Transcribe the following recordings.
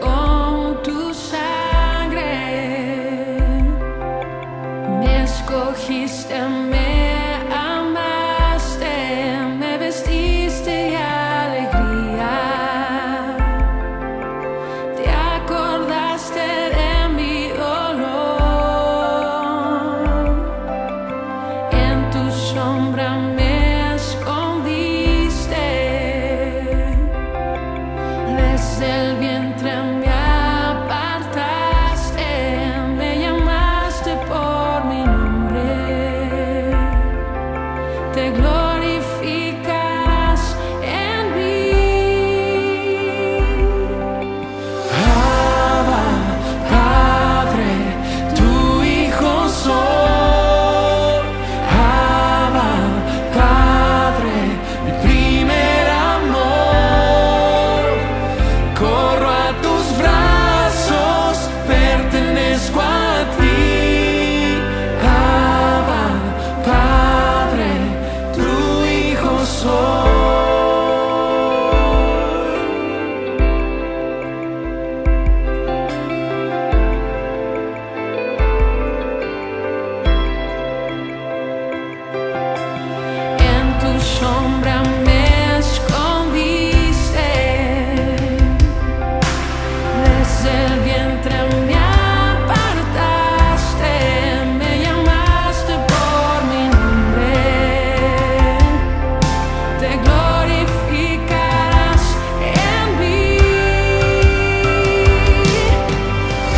con tu sangre me escogiste, me amaste, me vestiste de alegría, te acordaste de mi dolor, en tu sombra me del vientre me apartaste, me llamaste por mi nombre, te glorificas en mí. Abba, Padre, tu Hijo soy. Abba, Padre, mi primer amor. Corro a tus brazos, pertenezco a ti. Abba, Padre, tu Hijo soy. En tu sombra me escondí. Del vientre me apartaste, me llamaste por mi nombre, te glorificarás en mí.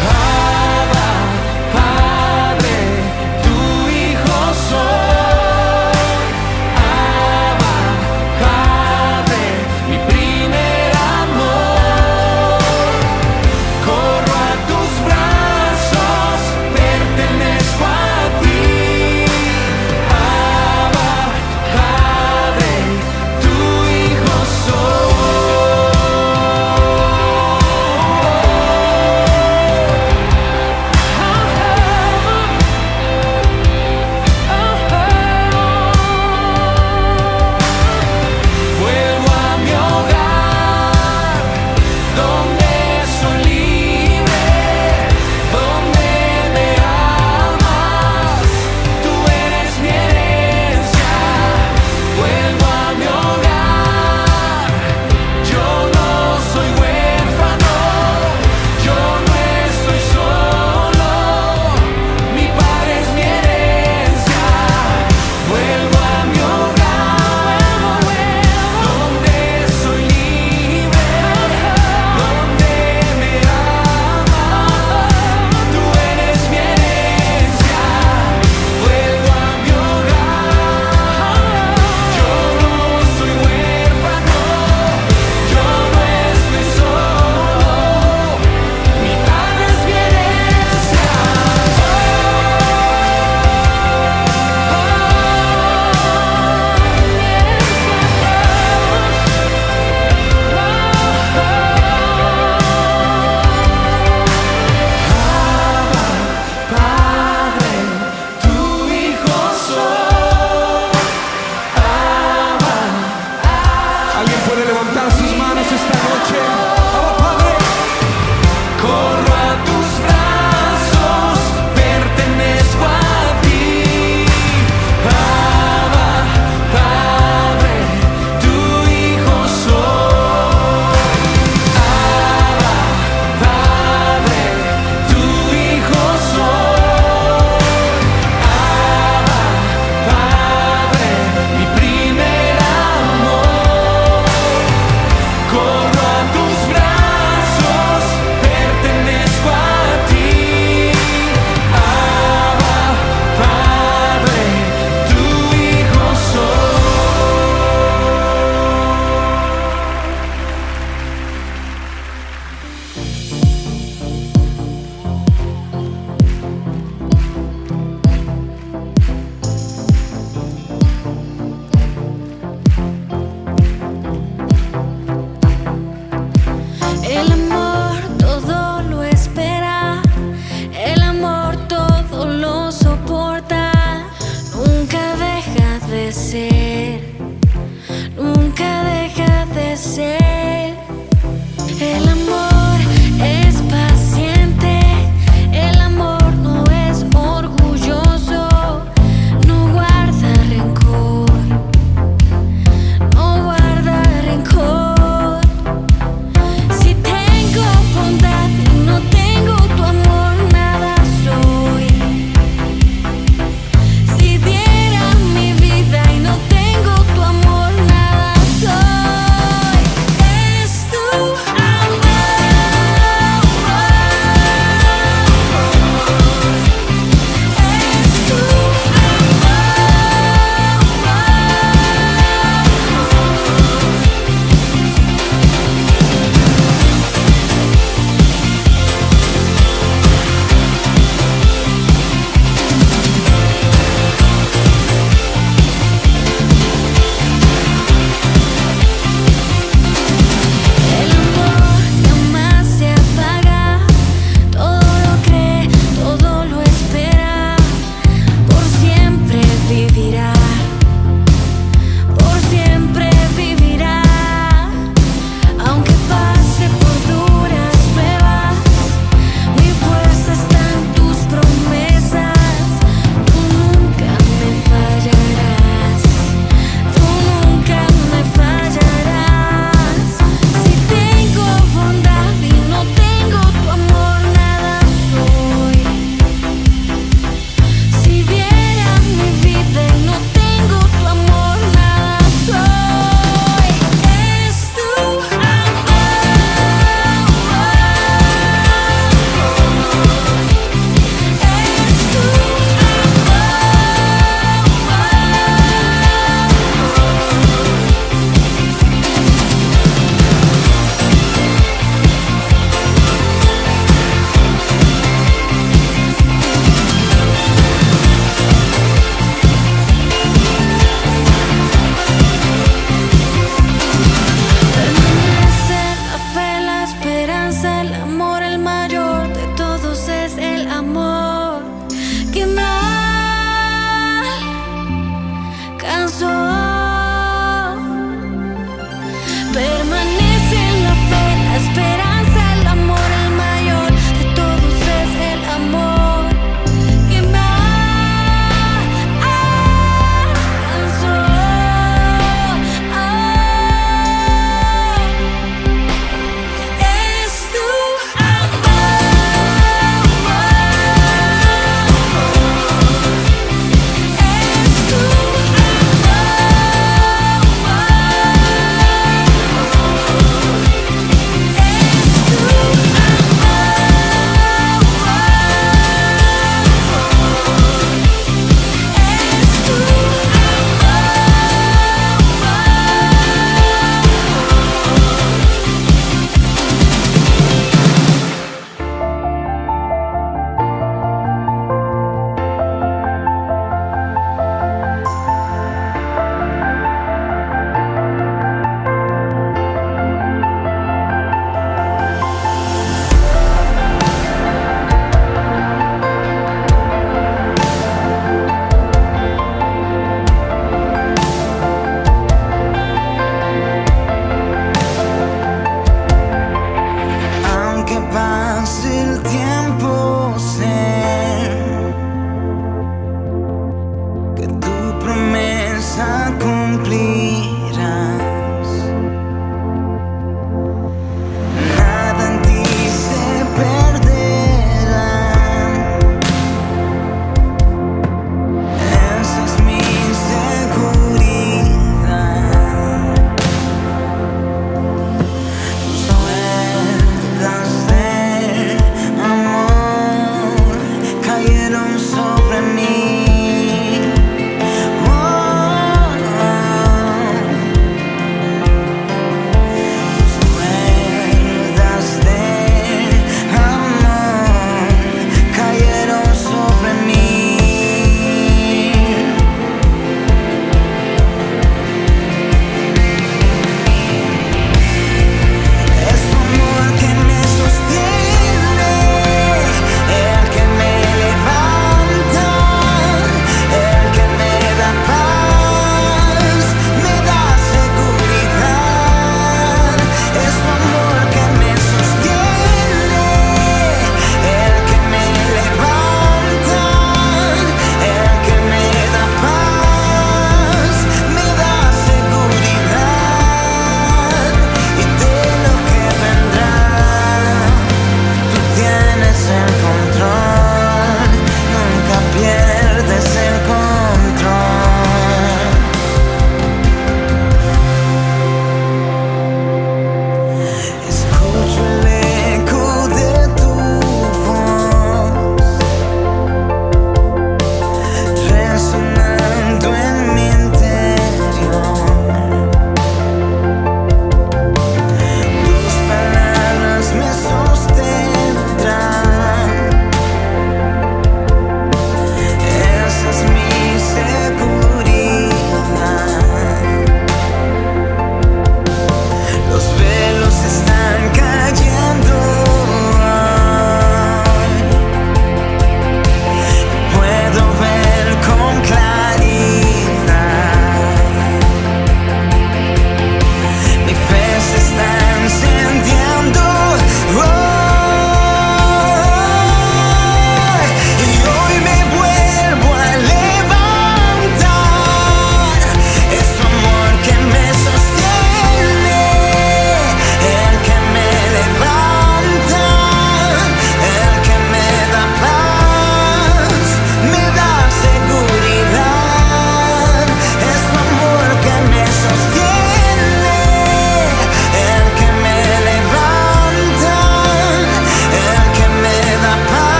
Abba, Padre, tu Hijo soy. Abba, Padre, mi primer amor. Nunca deja de ser el amor.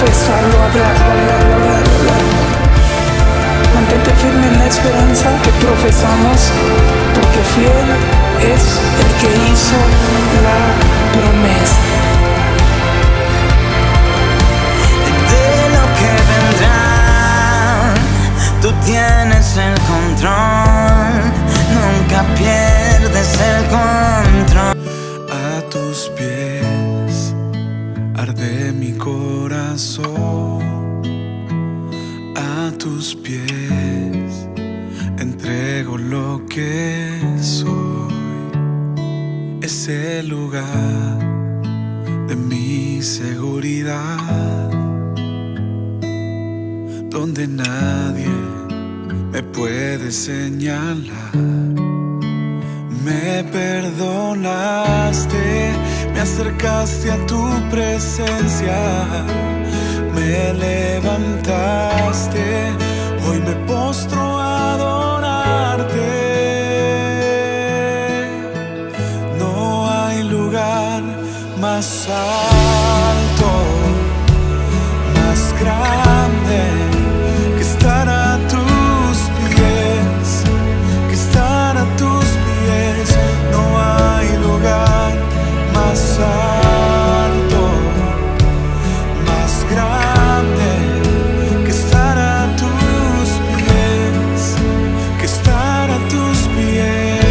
confesarlo, hablarlo, hablarlo, hablarlo, hablarlo. Mantente firme en la esperanza que profesamos, porque fiel es el que hizo la promesa. Tú tienes el control, nunca pierdes el control. A tus pies arde mi corazón, a tus pies entrego lo que soy. Es el lugar de mi seguridad, donde nadie me puede señalar. Me perdonaste, me acercaste a tu presencia, me levantaste, hoy me postro a adorarte. No hay lugar más alto, más grande, más alto, más grande, que estar a tus pies, que estar a tus pies.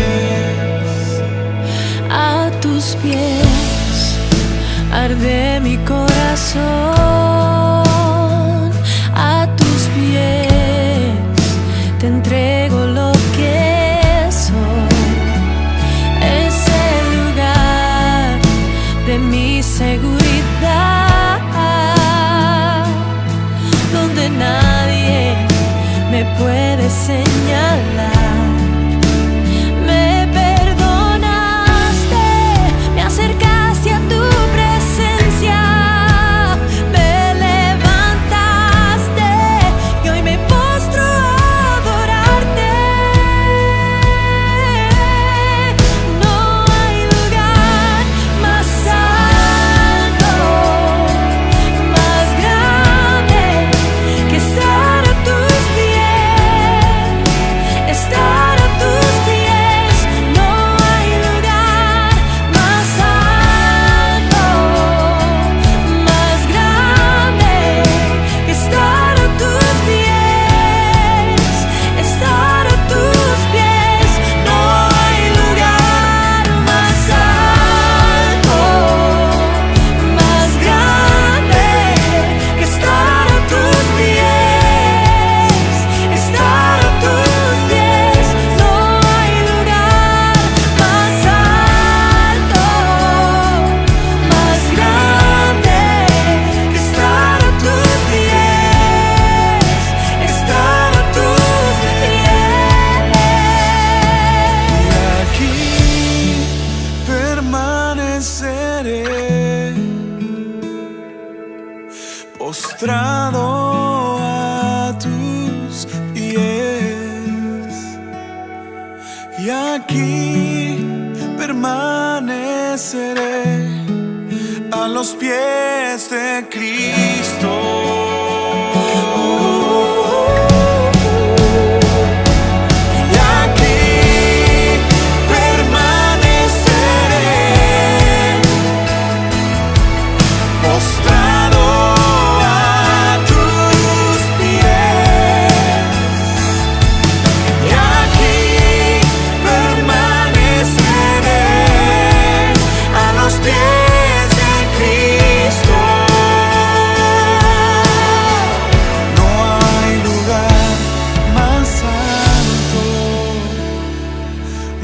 A tus pies arde mi corazón, a tus pies te entrego lo que de mi seguridad, donde nadie me puede señalar. Me perdonaste, me acercaste a tu presencia, me levantaste y hoy me postro a adorarte. No hay lugar más alto, postrado a tus pies, y aquí permaneceré a los pies de Cristo.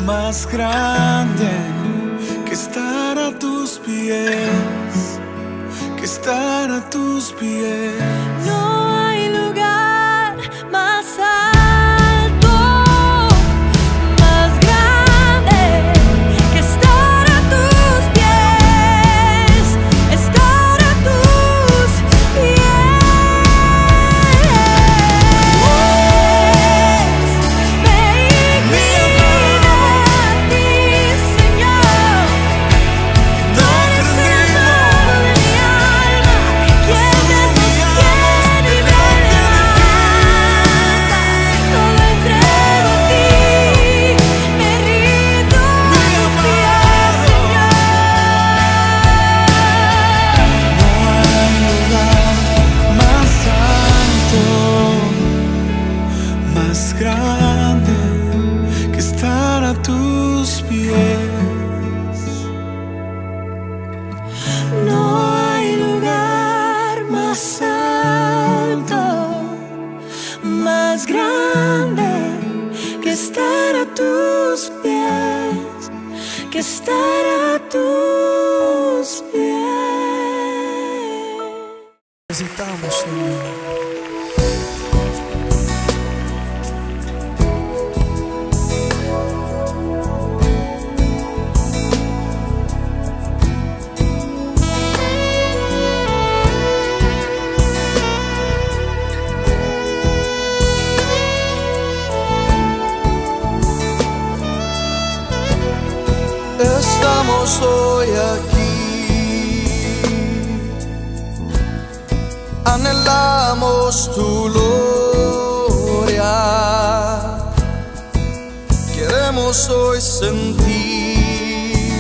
Más grande que estar a tus pies, que estar a tus pies. No hay lugar más alto, más grande que estar a tus pies, estar a tus pies. Me Señor, no se mi alma, ¿quién es No hay lugar más alto, más grande que estar a tus pies, que estar a tus pies. Necesitamos, Señor. Estamos hoy aquí, anhelamos tu gloria, queremos hoy sentir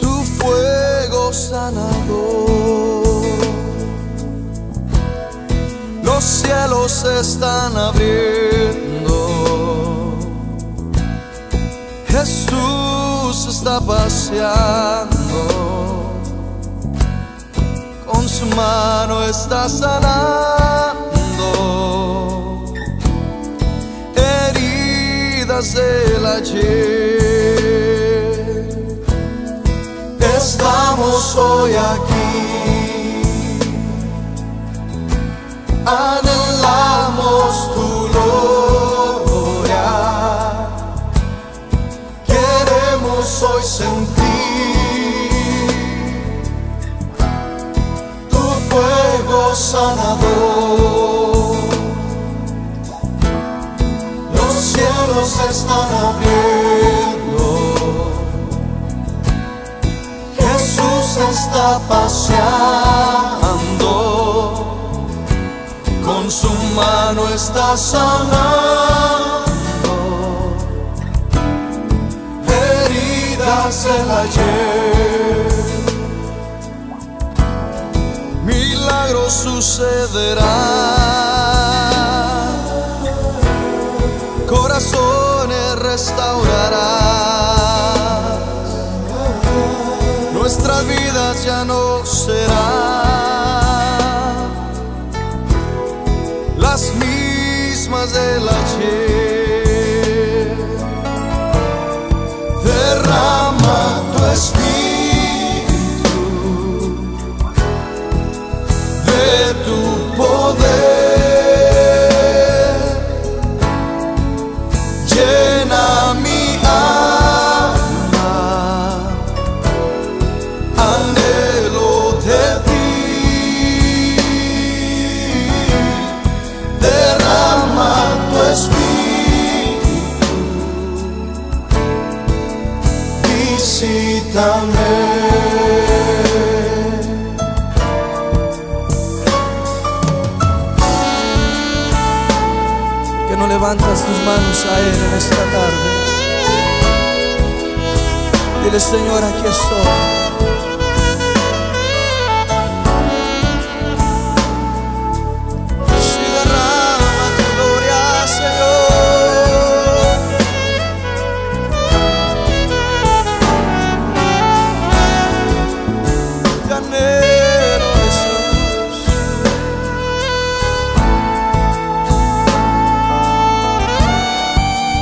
tu fuego sanador. Los cielos se están abriendo, Jesús está paseando, con su mano está sanando heridas del ayer. Estamos hoy aquí, anhelamos tu hoy sentir tu fuego sanador. Los cielos están abriendo, Jesús está paseando, con su mano está sanando el ayer. Milagros sucederán, corazones restaurarás, nuestras vidas ya no serán las mismas del ayer. Derrama tu espíritu de tu poder, llena mi alma, anhelo de ti. Derrama tu espíritu, visítame. Que no levantas tus manos a Él en esta tarde. Dile: Señor, aquí estoy. Si derrama tu gloria, Señor.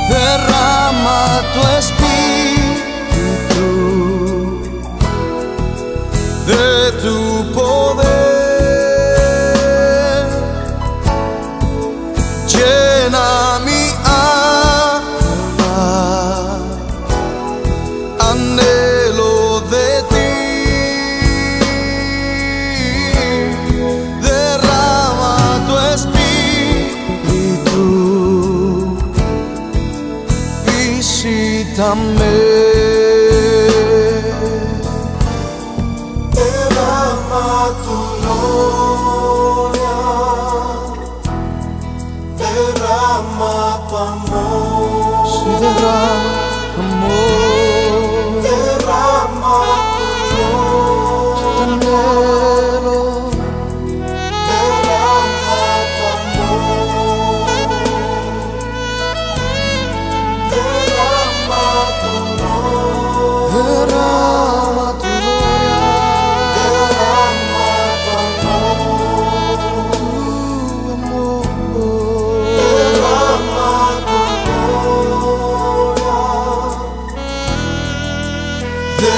Derrama tu espíritu de tu poder, llena mi alma, anhelo de ti. Derrama tu espíritu, visítame. Derrama tu gloria, derrama tu amor, sí, derrama amor, derrama tu gloria, derrama tu amor. Derrama You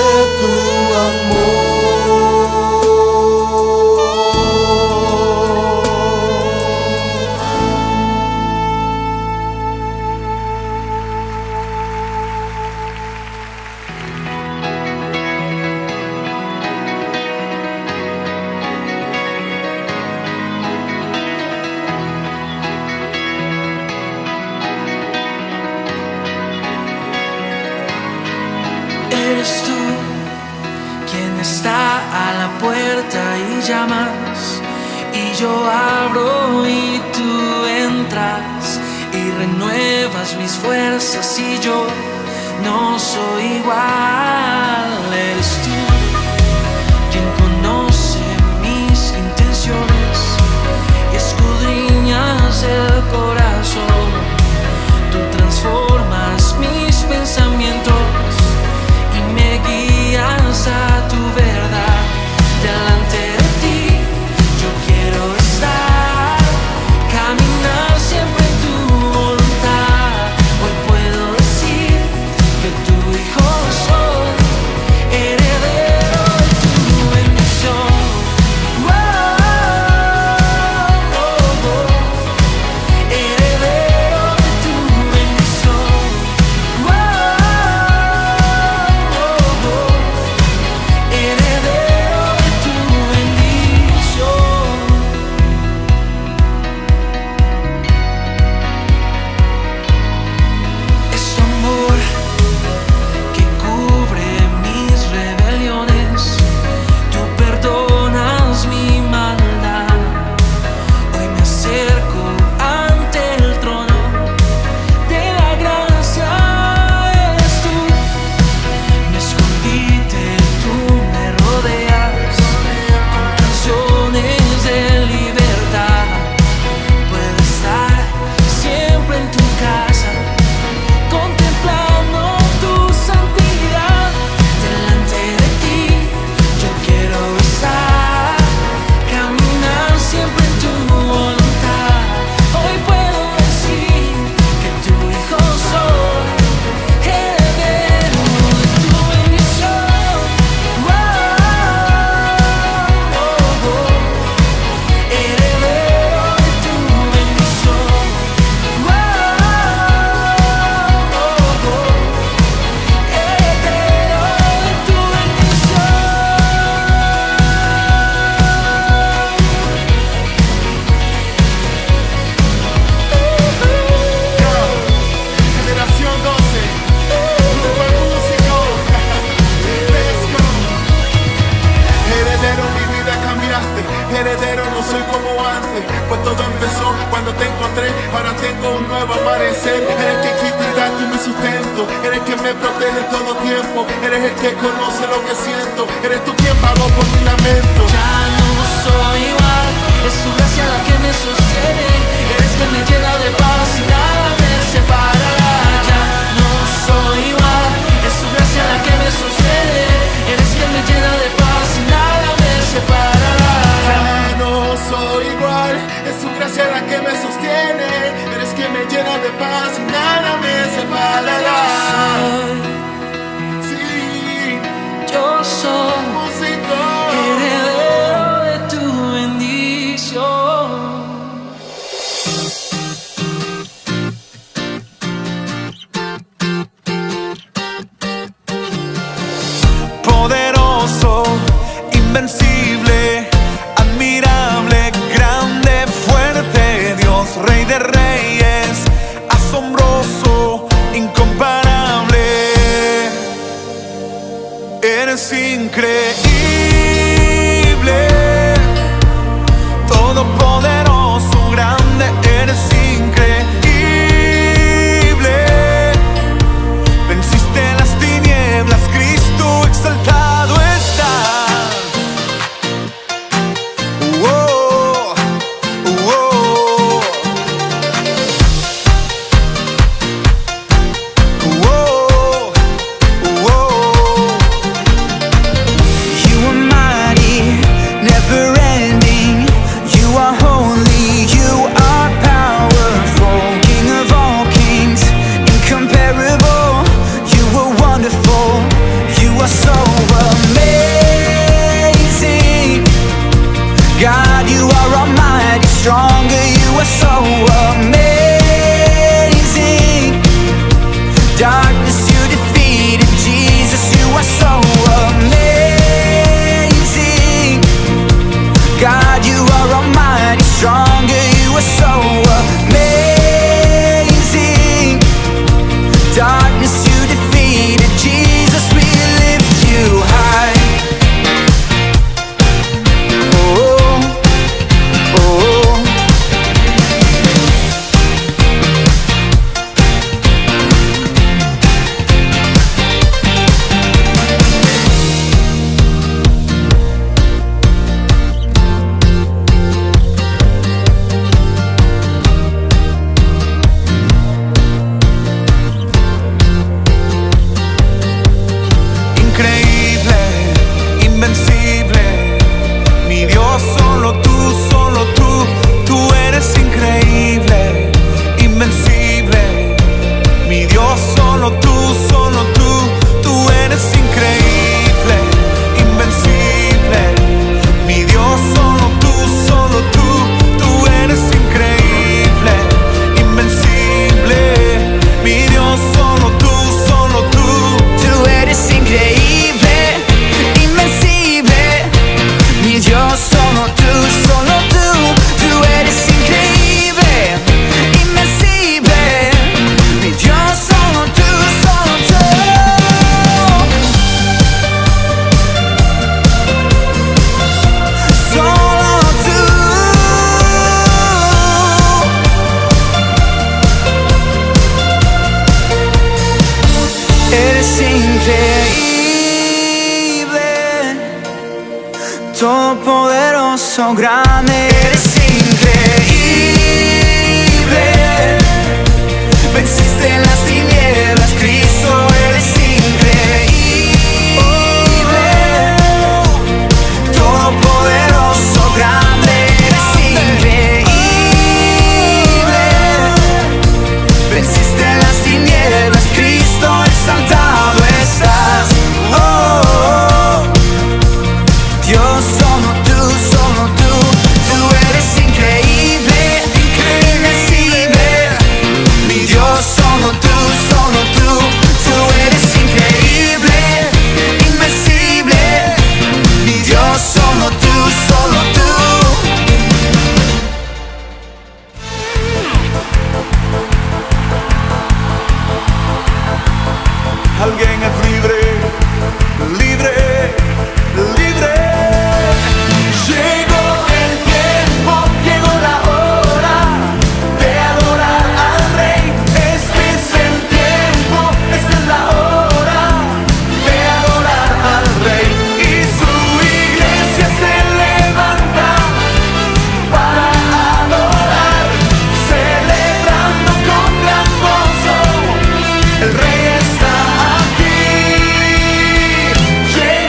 are so amazing. God, you are almighty, stronger, you are so amazing. Darkness you defeated, Jesus, you are so amazing. God, you are almighty, stronger, you are so amazing. Darkness you defeated, Jesus, we lift you high. Oh, oh. Increíble, invencible, mi Dios, solo tú, tú eres increíble, invencible, mi Dios, solo tú, tú eres increíble, invencible, mi Dios, solo tú, tú eres increíble, invencible, mi Dios, solo tú, tú eres increíble. Todopoderoso, grande, eres increíble. Venciste en las tinieblas, Cristo, eres increíble. Todopoderoso, grande, eres increíble. Venciste en las tinieblas, Cristo, exaltado estás. Alguien es libre, libre, libre. Llegó el tiempo, llegó la hora de adorar al Rey. Este es el tiempo, esta es la hora de adorar al Rey. Y su iglesia se levanta para adorar, celebrando con gran gozo. El Rey está. Yeah.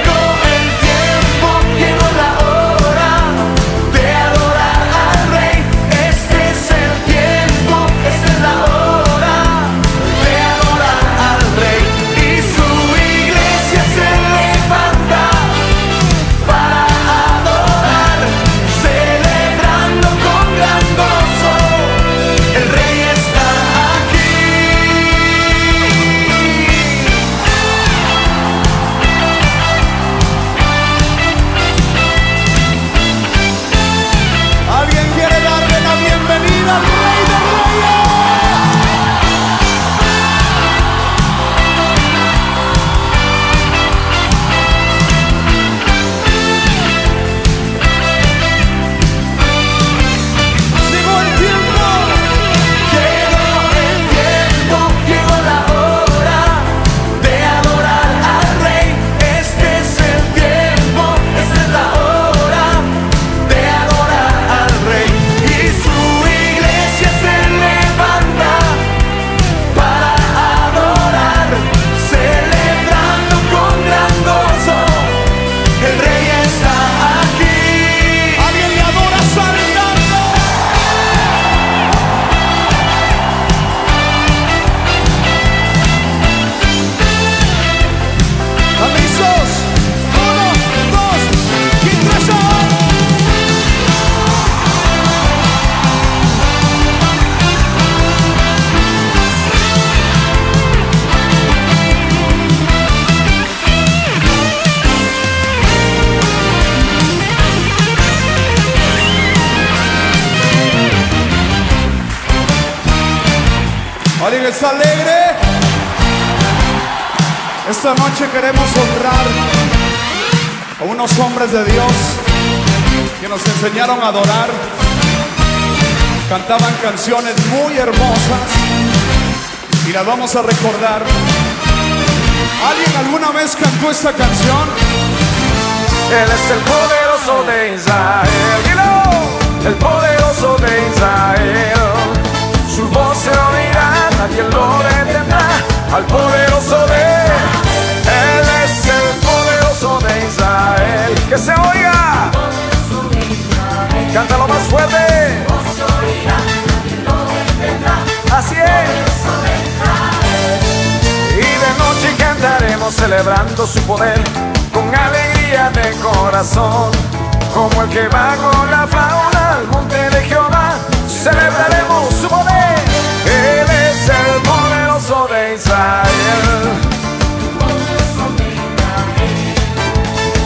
que está alegre. Esta noche queremos honrar a unos hombres de Dios que nos enseñaron a adorar. Cantaban canciones muy hermosas y las vamos a recordar. ¿Alguien alguna vez cantó esta canción? Él es el poderoso de Israel, you know, el poderoso de Israel. Su voz se oirá, nadie lo detendrá, al poderoso de Él. Él es el poderoso de Israel. ¡Que se oiga! ¡Cántalo más fuerte! ¡Así es! Y de noche cantaremos celebrando su poder con alegría de corazón. Como el que va con la fauna al monte de Jehová, celebraremos su poder. Él es el poderoso de Israel.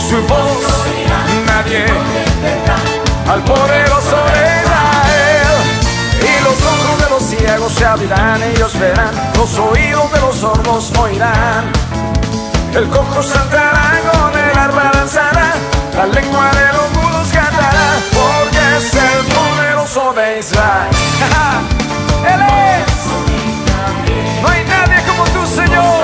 Su voz nadie al poderoso de Israel. Y los ojos de los ciegos se abrirán, ellos verán. Los oídos de los sordos oirán. El cojo saltará, con el arpa danzará, la lengua de los mudos cantará, porque es el poderoso de Israel. Él es. No hay nadie como tú, Señor.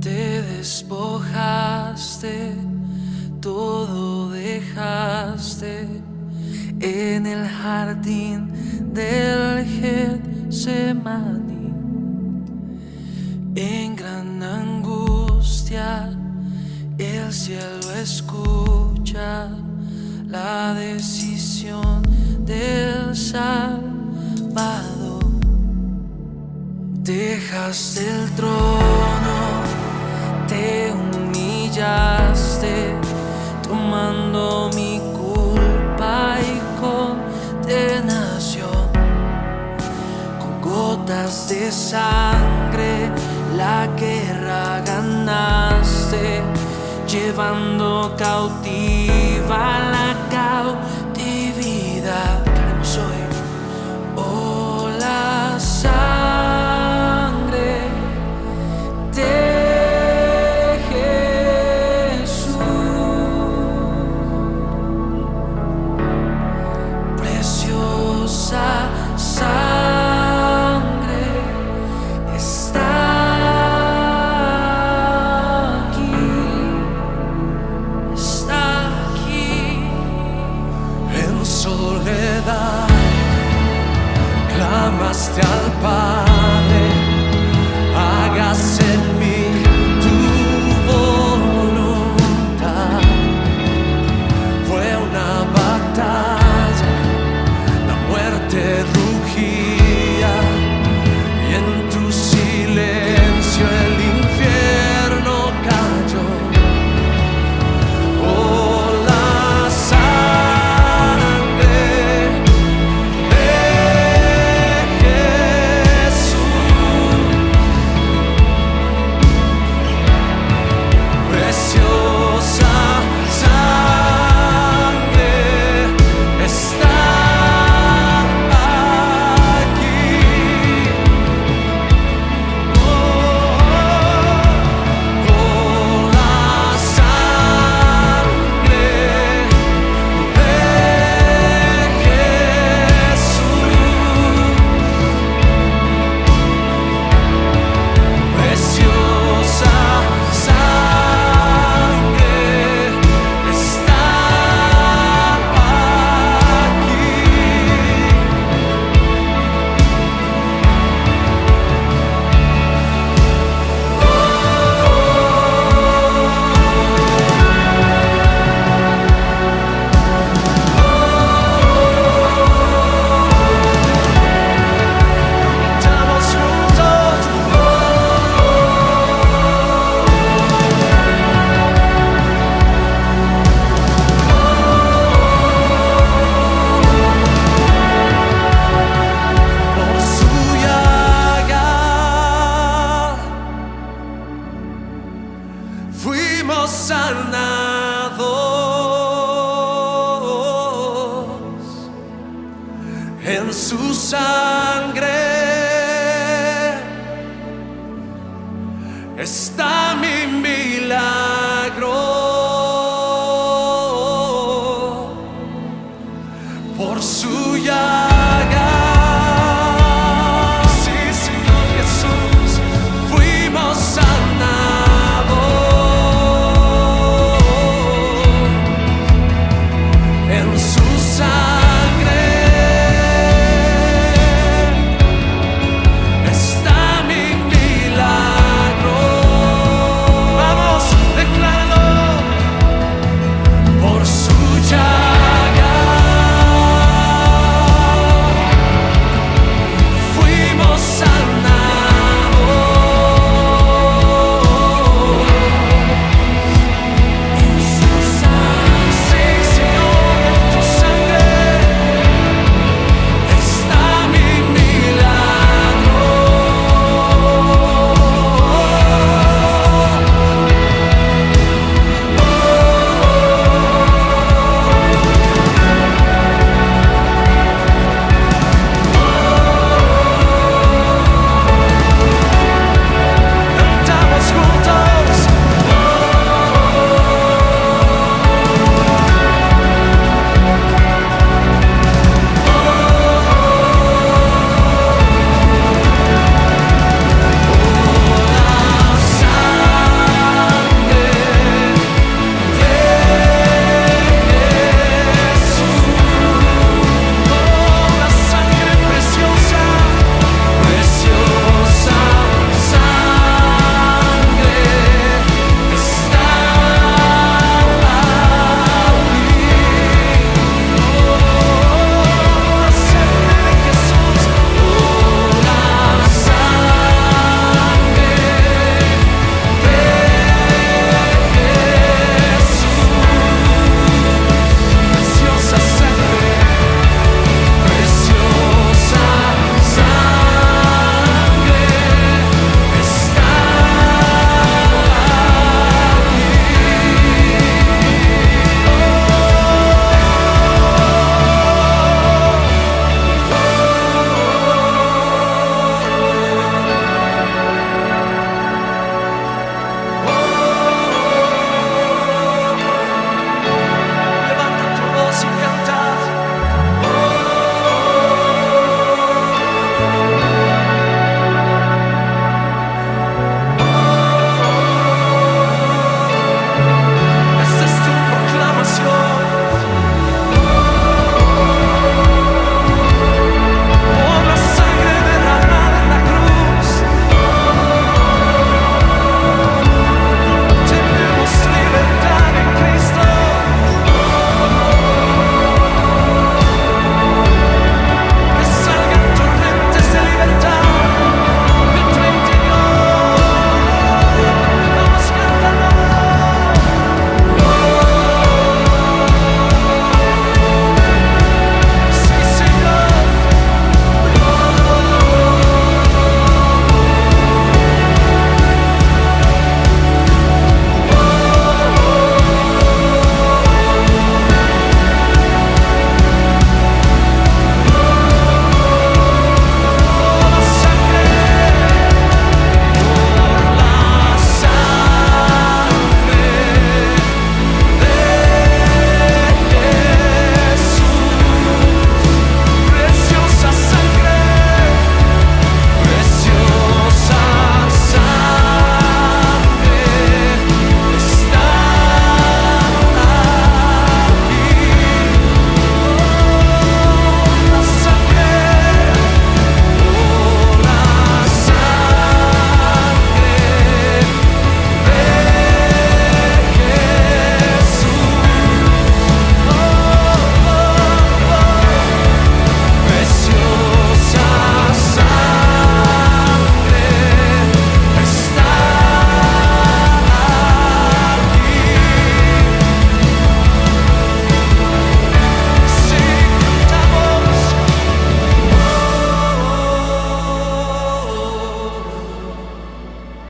Te despojaste, todo dejaste en el jardín del Getsemaní. En gran angustia el cielo escucha la decisión del Salvador. Dejaste el trono, te humillaste, tomando mi culpa y condenación. Con gotas de sangre la guerra ganaste, llevando cautiva la cautividad. Queremos hoy, oh, la sangre de Jesús, preciosa sangre. Clamaste al Padre.